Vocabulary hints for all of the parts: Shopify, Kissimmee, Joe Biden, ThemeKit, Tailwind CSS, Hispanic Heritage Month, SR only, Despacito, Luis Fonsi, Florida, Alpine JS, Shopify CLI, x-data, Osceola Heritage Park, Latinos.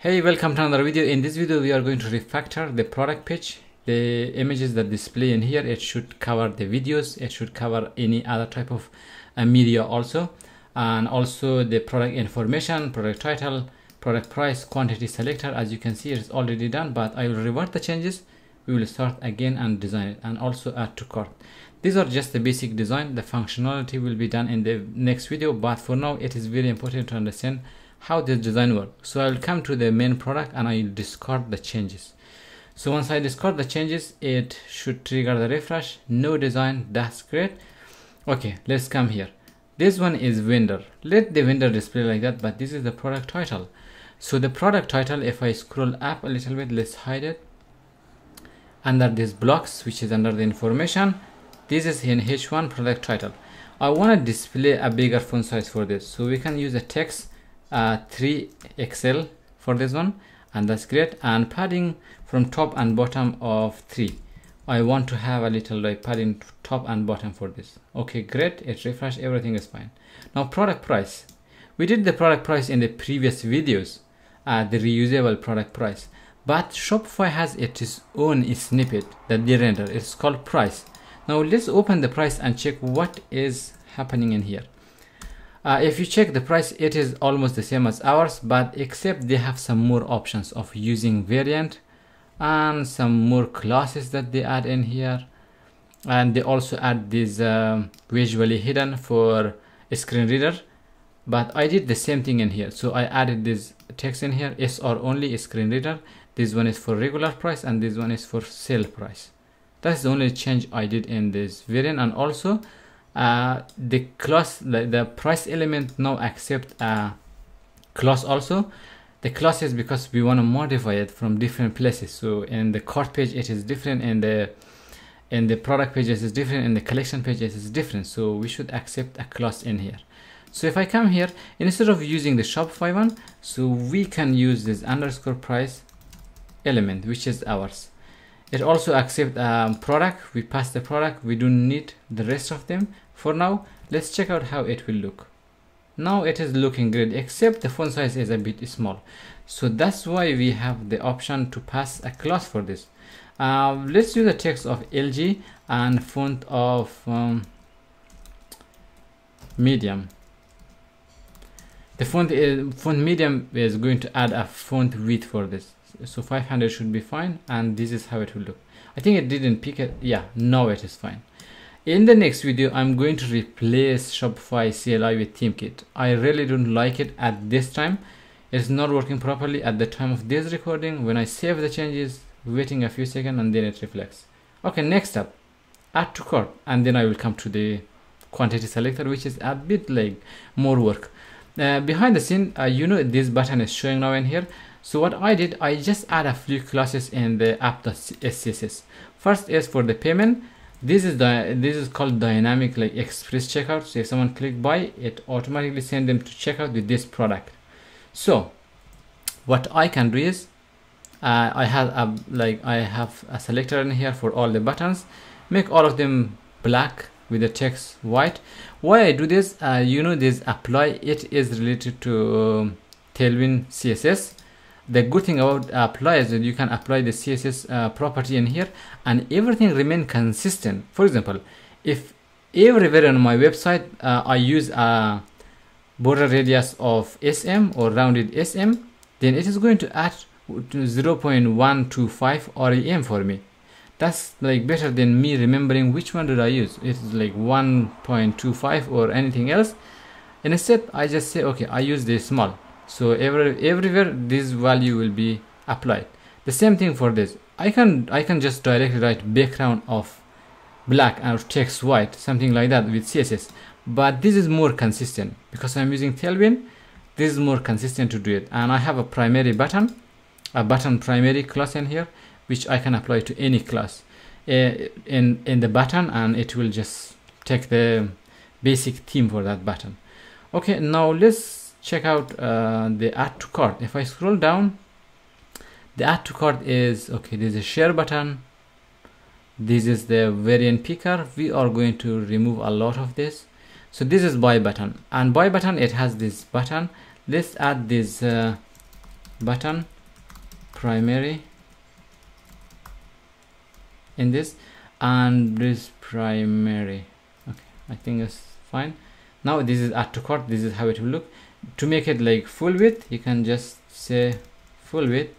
Hey, welcome to another video. In this video we are going to refactor the product page. The images that display in here, it should cover the videos, it should cover any other type of media also, and also the product information, product title, product price, quantity selector. As you can see, it's already done, but I will revert the changes. We will start again and design it, and also add to cart. These are just the basic design. The functionality will be done in the next video, but for now it is very important to understand how this design works. So I will come to the main product and I will discard the changes. So once I discard the changes, it should trigger the refresh. No design, that's great. Okay, let's come here. This one is vendor. Let the vendor display like that, but this is the product title. So the product title, if I scroll up a little bit, let's hide it. Under this blocks, which is under the information, this is in H1 product title. I want to display a bigger font size for this, so we can use a text 3 XL for this one, and that's great. And padding from top and bottom of 3. I want to have a little like padding top and bottom for this. Okay, great. It refreshed, everything is fine. Now product price. We did the product price in the previous videos, the reusable product price. But Shopify has its own snippet that they render. It's called price. Now let's open the price and check what is happening in here. If you check the price, it is almost the same as ours, but except they have some more options of using variant and some more classes that they add in here. And they also add these visually hidden for a screen reader. But I did the same thing in here. So I added this text in here, SR only screen reader. This one is for regular price and this one is for sale price. That's the only change I did in this variant. And also the class, the price element now accept a class also. The class is because we want to modify it from different places. So in the cart page it is different, in the product page it is different, in the collection page it is different. So we should accept a class in here. So if I come here, instead of using the Shopify one, so we can use this underscore price element, which is ours. It also accepts product. We pass the product. We don't need the rest of them for now. Let's check out how it will look. Now it is looking great, except the font size is a bit small. So that's why we have the option to pass a class for this. Let's use the text of LG and font of medium. The font medium is going to add a font width for this. So 500 should be fine, and this is how it will look. I think it didn't pick it. Yeah, now it is fine. In the next video, I'm going to replace Shopify CLI with ThemeKit. I really don't like it at this time. It's not working properly at the time of this recording. When I save the changes, waiting a few seconds and then it reflects. Okay, next up, add to cart, and then I will come to the quantity selector, which is a bit like more work. Behind the scene, you know, this button is showing now in here. So what I did, I just add a few classes in the app.css. First is for the payment. This is called dynamic, like express checkout. So if someone click buy, it automatically sends them to checkout with this product. So what I can do is, I have a selector in here for all the buttons. Make all of them black with the text white. Why I do this, you know, this apply, it is related to Tailwind CSS. The good thing about apply is that you can apply the CSS property in here and everything remain consistent. For example, if everywhere on my website I use a border radius of SM or rounded SM, then it is going to add 0.125 rem for me. That's like better than me remembering which one did I use. It's like 1.25 or anything else. And instead I just say, okay, I use the small. So everywhere this value will be applied. The same thing for this. I can just directly write background of black or text white, something like that with CSS. But this is more consistent because I'm using Tailwind. This is more consistent to do it. And I have a primary button, primary class in here, which I can apply to any class in the button, and it will just take the basic theme for that button. Okay, now let's check out the add to cart. If I scroll down, the add to cart is okay. There's a share button. This is the variant picker. We are going to remove a lot of this. So this is buy button, and buy button, it has this button. Let's add this button primary in this, and this primary. Okay, I think it's fine. Now this is add to cart. This is how it will look. To make it like full width, you can just say full width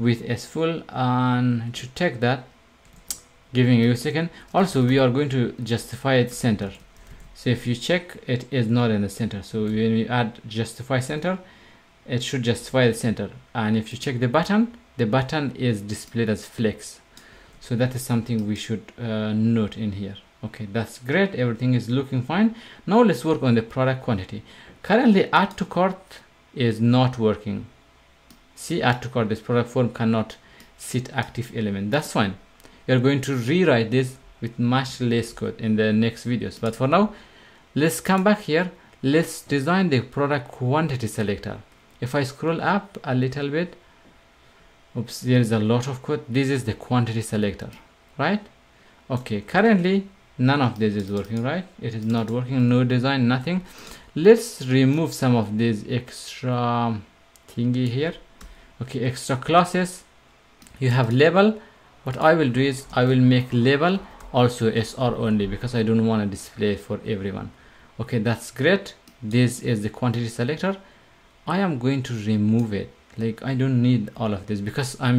is full, and it should take that, giving you a second. Also, we are going to justify its center. So if you check, it is not in the center. So when we add justify center, it should justify the center. And if you check the button is displayed as flex. So that is something we should note in here. Okay, that's great. Everything is looking fine. Now let's work on the product quantity. Currently, add to cart is not working. See, add to cart, this product form cannot set active element. That's fine. You're going to rewrite this with much less code in the next videos. But for now, let's come back here. Let's design the product quantity selector. If I scroll up a little bit, oops, there is a lot of code. This is the quantity selector, right? Okay, currently none of this is working, right? It is not working, no design, nothing. Let's remove some of these extra thingy here. Okay, extra classes. You have label. What I will do is I will make label also SR only, because I don't want to display for everyone. Okay, that's great. This is the quantity selector. I am going to remove it. Like, I don't need all of this because I'm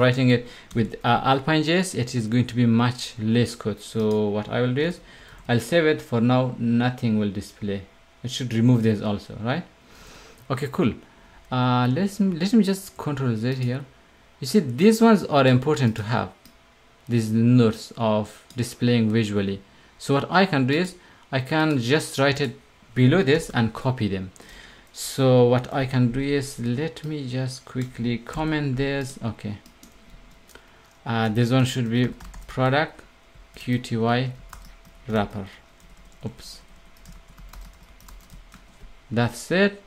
writing it with Alpine JS. It is going to be much less code. So what I will do is I'll save it for now. Nothing will display. It should remove this also, right? Okay, cool. Let me just control Z here. You see, these ones are important to have, these notes of displaying visually. So what I can do is I can just write it below this and copy them. So what I can do is, let me just quickly comment this. Okay, this one should be product QTY wrapper. Oops, that's it.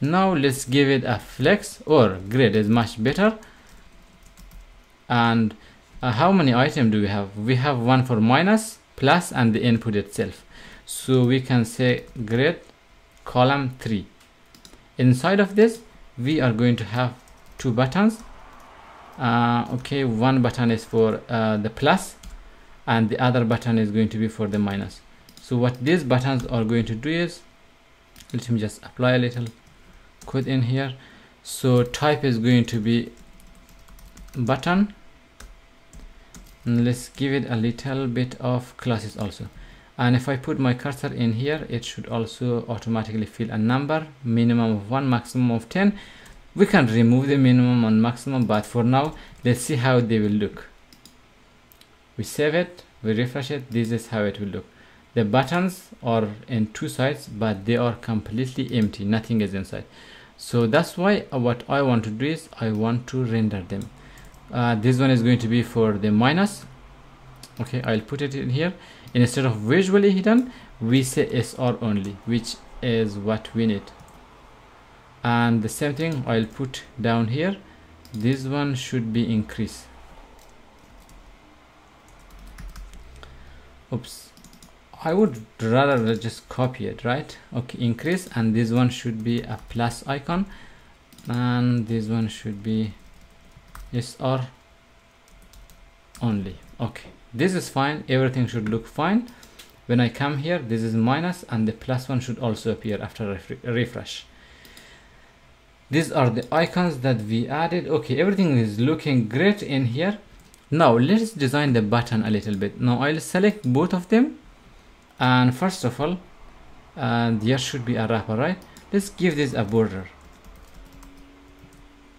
Now let's give it a flex or grid is much better. And how many items do we have? We have one for minus, plus, and the input itself. So we can say grid column 3. Inside of this, we are going to have two buttons. Okay, one button is for the plus, and the other button is going to be for the minus. So what these buttons are going to do is, let me just apply a little code in here. So type is going to be button, and let's give it a little bit of classes also. And if I put my cursor in here, it should also automatically fill a number, minimum of 1, maximum of 10. We can remove the minimum and maximum, but for now, let's see how they will look. We save it, we refresh it. This is how it will look. The buttons are in two sides, but they are completely empty. Nothing is inside. So that's why what I want to do is I want to render them. This one is going to be for the minus. Okay, I'll put it in here. Instead of visually hidden, we say SR only, which is what we need. And the same thing I'll put down here. This one should be increase. Oops, I would rather just copy it, right? Okay, increase, and this one should be a plus icon, and this one should be SR only. Okay, this is fine. Everything should look fine. When I come here, this is minus, and the plus one should also appear after a refresh. These are the icons that we added. Okay, everything is looking great in here. Now let's design the button a little bit. Now I'll select both of them, and first of all, there should be a wrapper, right? Let's give this a border.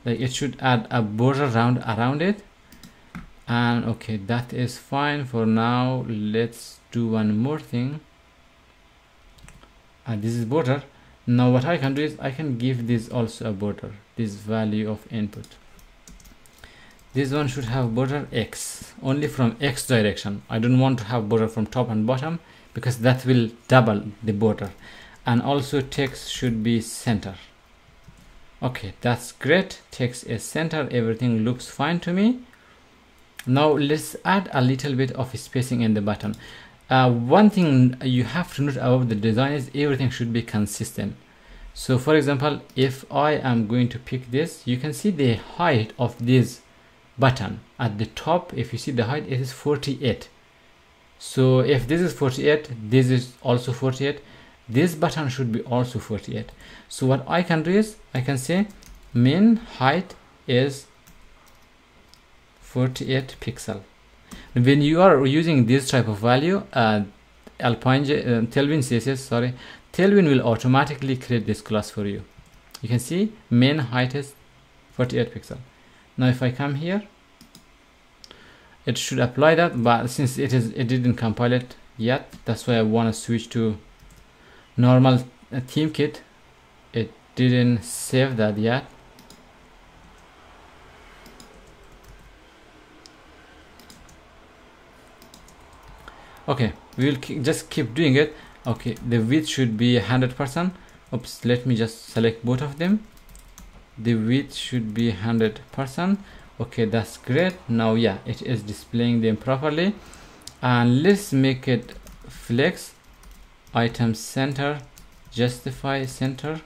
Like, it should add a border around it. And okay, that is fine for now. Let's do one more thing. This is border. Now what I can do is I can give this also a border, this value of input. This one should have border X, only from X direction. I don't want to have border from top and bottom, because that will double the border. And also text should be center. Okay, that's great. Text is center. Everything looks fine to me. Now let's add a little bit of spacing in the button. One thing you have to note about the design is everything should be consistent. So for example, if I am going to pick this, you can see the height of this button at the top. If you see the height, it is 48. So if this is 48, this is also 48. This button should be also 48. So what I can do is I can say min height is 48 pixel. When you are using this type of value, Tailwind will automatically create this class for you. You can see min height is 48 pixel. Now if I come here, it should apply that, but since it didn't compile it yet, that's why I want to switch to normal ThemeKit. It didn't save that yet. Okay, we will just keep doing it. Okay, the width should be 100%. Oops, let me just select both of them. The width should be 100%. Okay, that's great. Now yeah, it is displaying them properly. And let's make it flex, item center, justify center.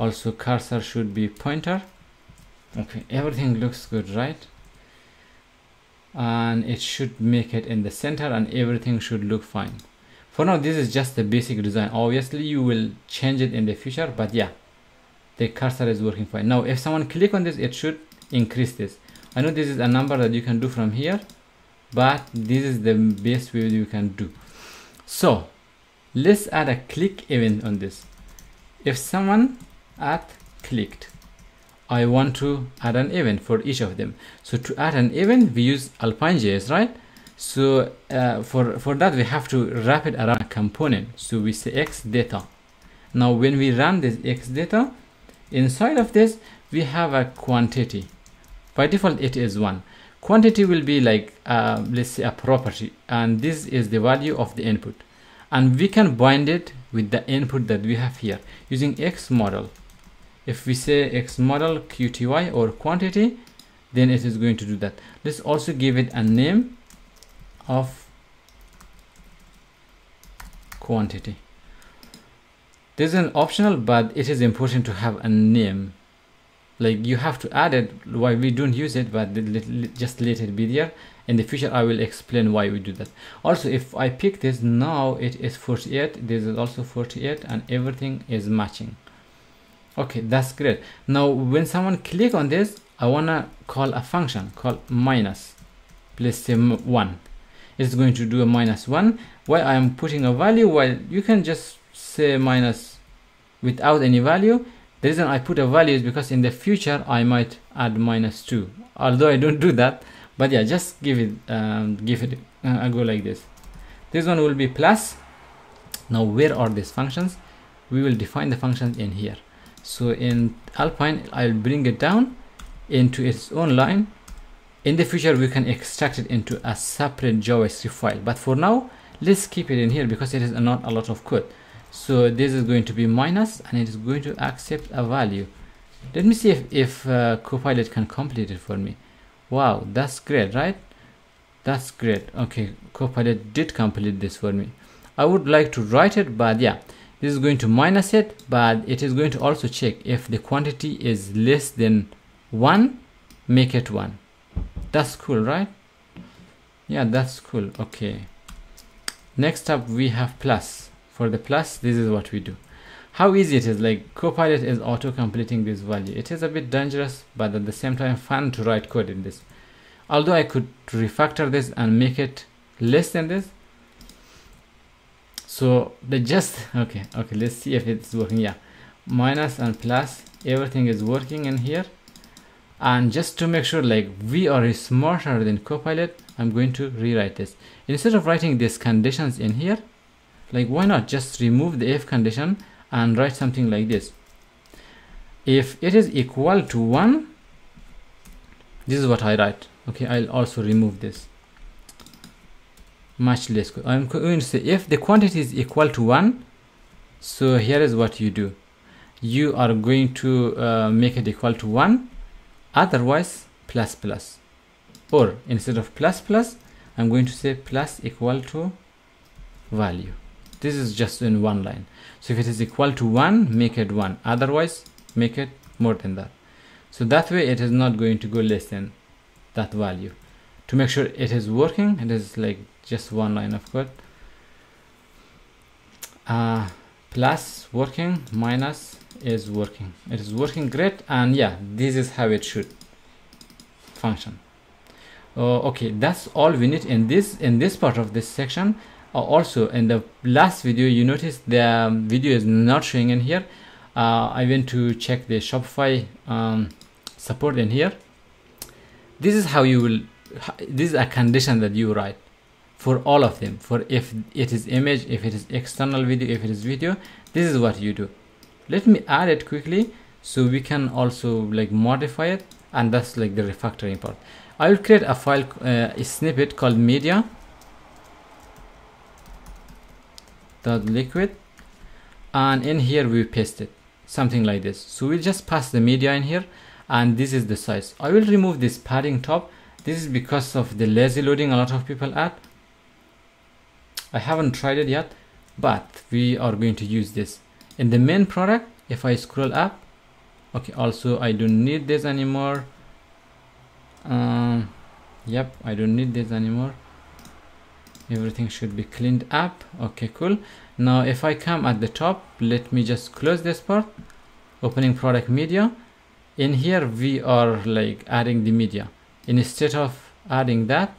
Also cursor should be pointer. Okay, everything looks good, right? And it should make it in the center and everything should look fine. For now, this is just the basic design. Obviously you will change it in the future, but yeah, the cursor is working fine. Now if someone click on this, it should increase this. I know this is a number that you can do from here, but this is the best way you can do. So let's add a click event on this. If someone clicked, I want to add an event for each of them. So to add an event, we use Alpine JS, right? So for that, we have to wrap it around a component. So we say x-data. Now when we run this x-data, inside of this, we have a quantity. By default, it is 1. Quantity will be like, let's say a property, and this is the value of the input. And we can bind it with the input that we have here using x-model. If we say x-model QTY or quantity, then it is going to do that. Let's also give it a name of quantity. This is an optional, but it is important to have a name. Like you have to add it, why we don't use it, but just let it be there. In the future, I will explain why we do that. Also, if I pick this, now it is 48, this is also 48, and everything is matching. Okay, that's great. Now when someone click on this, I wanna call a function called minus, let's say 1. It's going to do a -1. Why I am putting a value? Well, you can just say minus without any value. The reason I put a value is because in the future I might add -2, although I don't do that. But yeah, just give it a go like this. This one will be plus. Now where are these functions? We will define the functions in here. So in Alpine, I'll bring it down into its own line. In the future, we can extract it into a separate JavaScript file. But for now, let's keep it in here because it is not a lot of code. So this is going to be minus, and it is going to accept a value. Let me see if Copilot can complete it for me. Wow, that's great, right? That's great. Okay, Copilot did complete this for me. I would like to write it, but yeah, this is going to minus it, but it is going to also check if the quantity is less than 1, make it 1. That's cool, right? Yeah, that's cool. Okay. Next up, we have plus. For the plus, this is what we do. How easy it is, like Copilot is auto-completing this value. It is a bit dangerous, but at the same time fun to write code in this. Although I could refactor this and make it less than this. So they just, okay, let's see if it's working. Yeah, minus and plus, everything is working in here. And just to make sure like we are smarter than Copilot, I'm going to rewrite this. Instead of writing these conditions in here, like why not just remove the if condition and write something like this. If it is equal to 1, this is what I write. Okay, I'll also remove this. Much less good. I'm going to say if the quantity is equal to 1, so here is what you do. You are going to make it equal to 1, otherwise plus plus, or instead of plus plus, I'm going to say plus equal to value. This is just in one line. So if it is equal to 1, make it 1. Otherwise, make it more than that. So that way it is not going to go less than that value. To make sure it is working, it is like just one line of code. Plus working, minus is working. It is working great. And yeah, this is how it should function. Okay, that's all we need in this part of this section. Also, in the last video, you noticed the video is not showing in here. I went to check the Shopify support in here. This is how you will. This is a condition that you write for all of them. For if it is image, if it is external video, if it is video. This is what you do. Let me add it quickly so we can also like modify it, and that's like the refactoring part. I will create a file, a snippet called media.liquid, and in here we paste it, something like this. So we'll just pass the media in here, and this is the size. I will remove this padding top. This is because of the lazy loading a lot of people add. I haven't tried it yet, but we are going to use this. In the main product, if I scroll up, okay, also I don't need this anymore. Yep, I don't need this anymore. Everything should be cleaned up. Okay, cool. Now if I come at the top, let me just close this part. Opening product media. In here we are like adding the media. Instead of adding that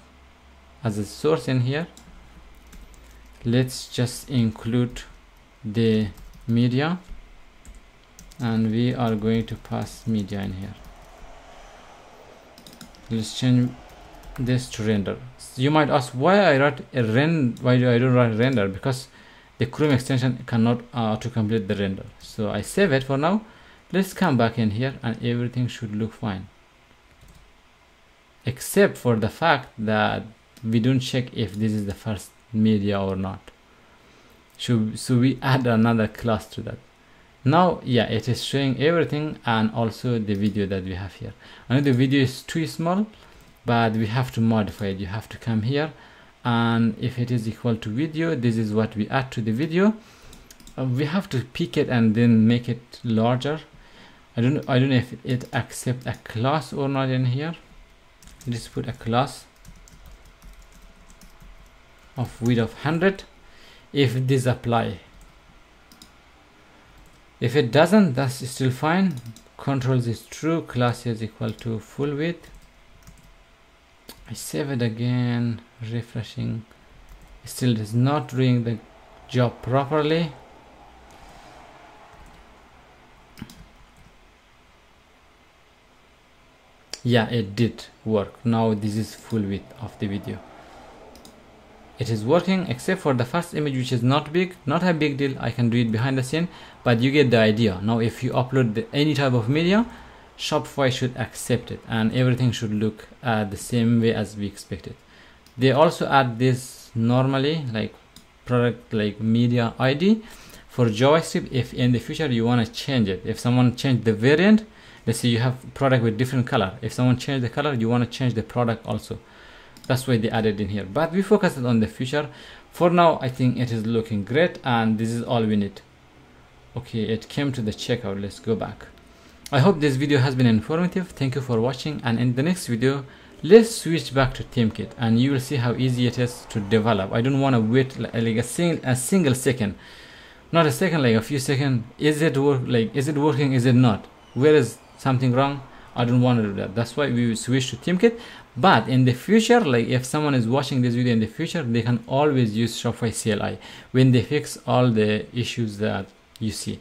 as a source in here, let's just include the media, and we are going to pass media in here. Let's change this to render. You might ask why do I don't write render, because the Chrome extension cannot to complete the render. So I save it for now. Let's come back in here, and everything should look fine, except for the fact that we don't check if this is the first media or not. So we add another class to that. Now, yeah, it is showing everything, and also the video that we have here. I know the video is too small, but we have to modify it. You have to come here, and if it is equal to video, this is what we add to the video. We have to pick it and then make it larger. I don't know if it accepts a class or not in here. Let's put a class of width of 100. If this apply. If it doesn't, that's still fine. Controls is true, class is equal to full width. I save it again, refreshing. Still is not doing the job properly. Yeah, it did work. Now this is full width of the video. It is working, except for the first image, which is not big. Not a big deal, I can do it behind the scene, but you get the idea. Now if you upload any type of media, Shopify should accept it, and everything should look the same way as we expected. They also add this normally, like product, like media ID for JavaScript. If in the future you want to change it, if someone changed the variant, let's say you have product with different color. If someone changed the color, you want to change the product also. That's why they added in here, but we focused on the future. For now, I think it is looking great, and this is all we need. Okay, it came to the checkout. Let's go back. I hope this video has been informative. Thank you for watching, and in the next video, let's switch back to ThemeKit, and you will see how easy it is to develop. I don't want to wait like a single second, not a second, like a few seconds. Is it working? Is it not? Where is something wrong? I don't want to do that. That's why we will switch to ThemeKit. But in the future, like if someone is watching this video in the future, they can always use Shopify CLI when they fix all the issues that you see.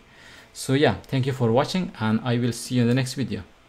So yeah, thank you for watching, and I will see you in the next video.